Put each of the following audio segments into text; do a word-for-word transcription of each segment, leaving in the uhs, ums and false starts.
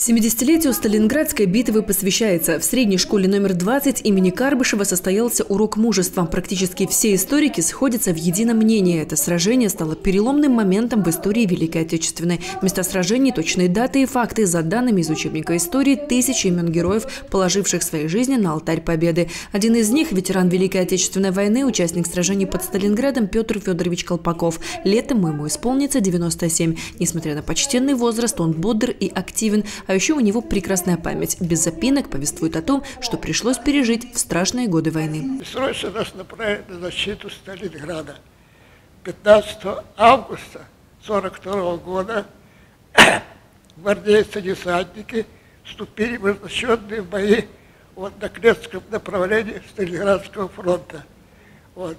семидесятилетию Сталинградской битвы посвящается. В средней школе номер двадцать имени Карбышева состоялся урок мужества. Практически все историки сходятся в едином мнении. Это сражение стало переломным моментом в истории Великой Отечественной. Места сражений, точные даты и факты за данными из учебника истории тысячи имен героев, положивших свои жизни на алтарь победы. Один из них – ветеран Великой Отечественной войны, участник сражений под Сталинградом Петр Федорович Колпаков. Летом ему исполнится девяносто семь. Несмотря на почтенный возраст, он бодр и активен. А еще у него прекрасная память. Без запинок повествует о том, что пришлось пережить в страшные годы войны. Срочно нас направили на защиту Сталинграда. пятнадцатого августа сорок второго года гвардейцы-десантники вступили в ожесточенные бои вот на Крестском направлении Сталинградского фронта. Вот.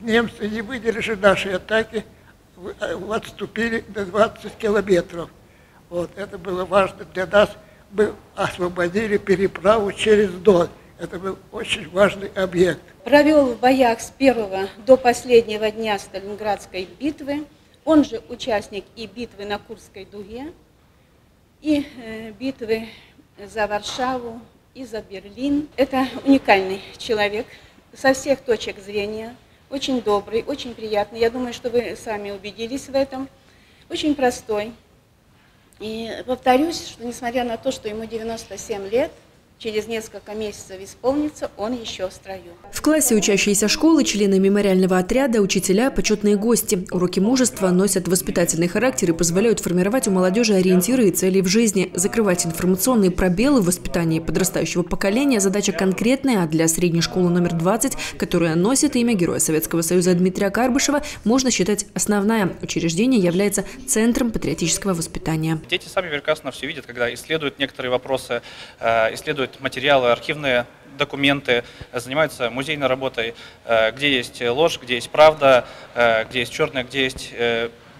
Немцы не выдержали нашей атаки, отступили на двадцать километров. Вот, это было важно для нас. Мы освободили переправу через Дон. Это был очень важный объект. Провел в боях с первого до последнего дня Сталинградской битвы. Он же участник и битвы на Курской дуге, и э, битвы за Варшаву, и за Берлин. Это уникальный человек со всех точек зрения. Очень добрый, очень приятный. Я думаю, что вы сами убедились в этом. Очень простой. И повторюсь, что несмотря на то, что ему девяносто семь лет, через несколько месяцев исполнится, он еще в строю. В классе учащиеся школы, члены мемориального отряда, учителя, почетные гости. Уроки мужества носят воспитательный характер и позволяют формировать у молодежи ориентиры и цели в жизни. Закрывать информационные пробелы в воспитании подрастающего поколения – задача конкретная, а для средней школы номер двадцать, которая носит имя Героя Советского Союза Дмитрия Карбышева, можно считать основная. Учреждение является центром патриотического воспитания. Дети сами прекрасно все видят, когда исследуют некоторые вопросы, исследуют материалы, архивные документы, занимаются музейной работой, где есть ложь, где есть правда, где есть черное, где есть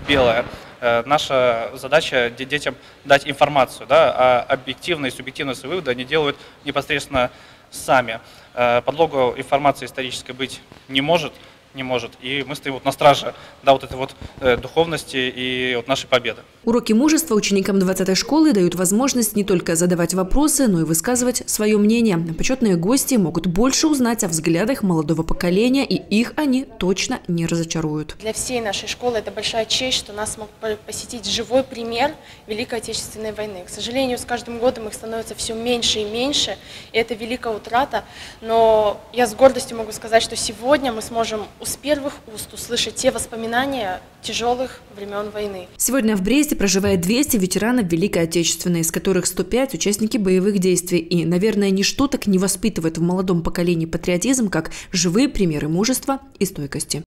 белое. Наша задача детям дать информацию, да, а объективные и субъективные выводы они делают непосредственно сами. Подлогу информации исторической быть не может, не может. И мы стоим вот на страже, да, вот этой вот э, духовности и вот нашей победы. Уроки мужества ученикам двадцатой школы дают возможность не только задавать вопросы, но и высказывать свое мнение. Почетные гости могут больше узнать о взглядах молодого поколения, и их они точно не разочаруют. Для всей нашей школы это большая честь, что нас мог посетить живой пример Великой Отечественной войны. К сожалению, с каждым годом их становится все меньше и меньше, и это великая утрата. Но я с гордостью могу сказать, что сегодня мы сможем с первых уст услышать те воспоминания тяжелых времен войны. Сегодня в Бресте проживает двести ветеранов Великой Отечественной, из которых сто пять – участники боевых действий. И, наверное, ничто так не воспитывает в молодом поколении патриотизм, как живые примеры мужества и стойкости.